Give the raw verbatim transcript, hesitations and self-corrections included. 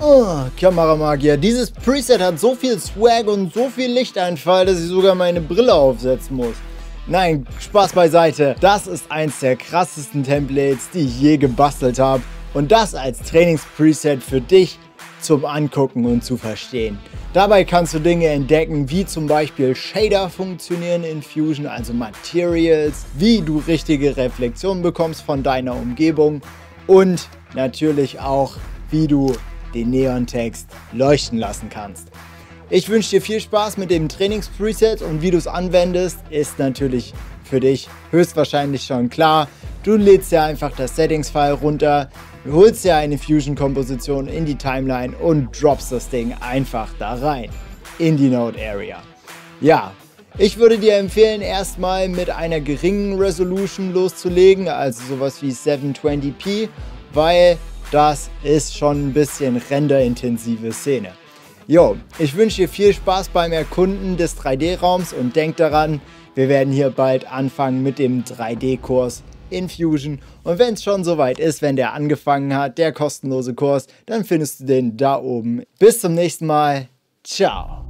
Oh, Kameramagier, dieses Preset hat so viel Swag und so viel Lichteinfall, dass ich sogar meine Brille aufsetzen muss. Nein, Spaß beiseite. Das ist eins der krassesten Templates, die ich je gebastelt habe. Und das als Trainingspreset für dich zum Angucken und zu verstehen. Dabei kannst du Dinge entdecken, wie zum Beispiel Shader funktionieren in Fusion, also Materials, wie du richtige Reflexionen bekommst von deiner Umgebung und natürlich auch, wie du den Neon-Text leuchten lassen kannst. Ich wünsche dir viel Spaß mit dem Trainings-Preset und wie du es anwendest, ist natürlich für dich höchstwahrscheinlich schon klar. Du lädst ja einfach das Settings-File runter, holst ja eine Fusion-Komposition in die Timeline und droppst das Ding einfach da rein, in die Node-Area. Ja, ich würde dir empfehlen, erstmal mit einer geringen Resolution loszulegen, also sowas wie seven twenty p, weil das ist schon ein bisschen renderintensive Szene. Jo, ich wünsche dir viel Spaß beim Erkunden des drei D-Raums und denk daran, wir werden hier bald anfangen mit dem drei D-Kurs in Fusion. Und wenn es schon soweit ist, wenn der angefangen hat, der kostenlose Kurs, dann findest du den da oben. Bis zum nächsten Mal. Ciao.